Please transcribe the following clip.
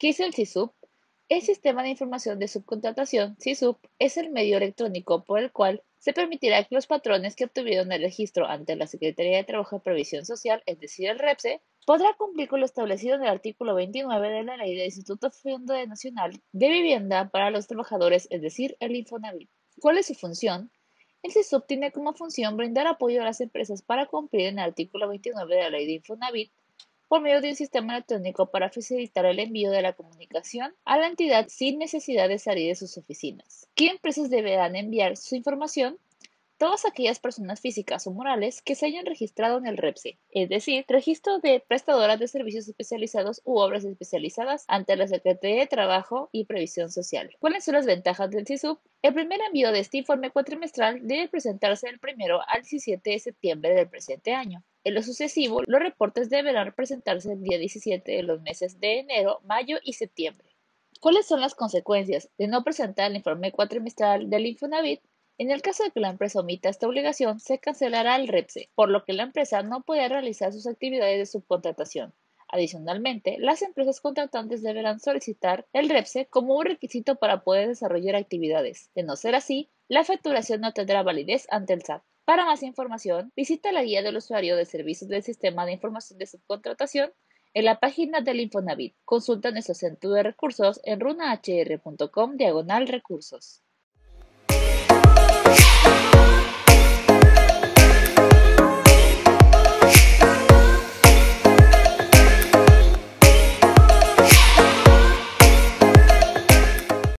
¿Qué es el SISUB? El Sistema de Información de Subcontratación, SISUB, es el medio electrónico por el cual se permitirá que los patrones que obtuvieron el registro ante la Secretaría de Trabajo y Previsión Social, es decir, el REPSE, podrá cumplir con lo establecido en el artículo 29 de la Ley del Instituto Fondo Nacional de Vivienda para los Trabajadores, es decir, el Infonavit. ¿Cuál es su función? El SISUB tiene como función brindar apoyo a las empresas para cumplir en el artículo 29 de la Ley de Infonavit por medio de un sistema electrónico para facilitar el envío de la comunicación a la entidad sin necesidad de salir de sus oficinas. ¿Qué empresas deberán enviar su información? Todas aquellas personas físicas o morales que se hayan registrado en el REPSE, es decir, registro de prestadoras de servicios especializados u obras especializadas ante la Secretaría de Trabajo y Previsión Social. ¿Cuáles son las ventajas del SISUB? El primer envío de este informe cuatrimestral debe presentarse del 1 al 17 de septiembre del presente año. En lo sucesivo, los reportes deberán presentarse el día 17 de los meses de enero, mayo y septiembre. ¿Cuáles son las consecuencias de no presentar el informe cuatrimestral del Infonavit? En el caso de que la empresa omita esta obligación, se cancelará el REPSE, por lo que la empresa no podrá realizar sus actividades de subcontratación. Adicionalmente, las empresas contratantes deberán solicitar el REPSE como un requisito para poder desarrollar actividades. De no ser así, la facturación no tendrá validez ante el SAT. Para más información, visita la guía del usuario de servicios del Sistema de Información de Subcontratación en la página del Infonavit. Consulta nuestro centro de recursos en runahr.com/recursos.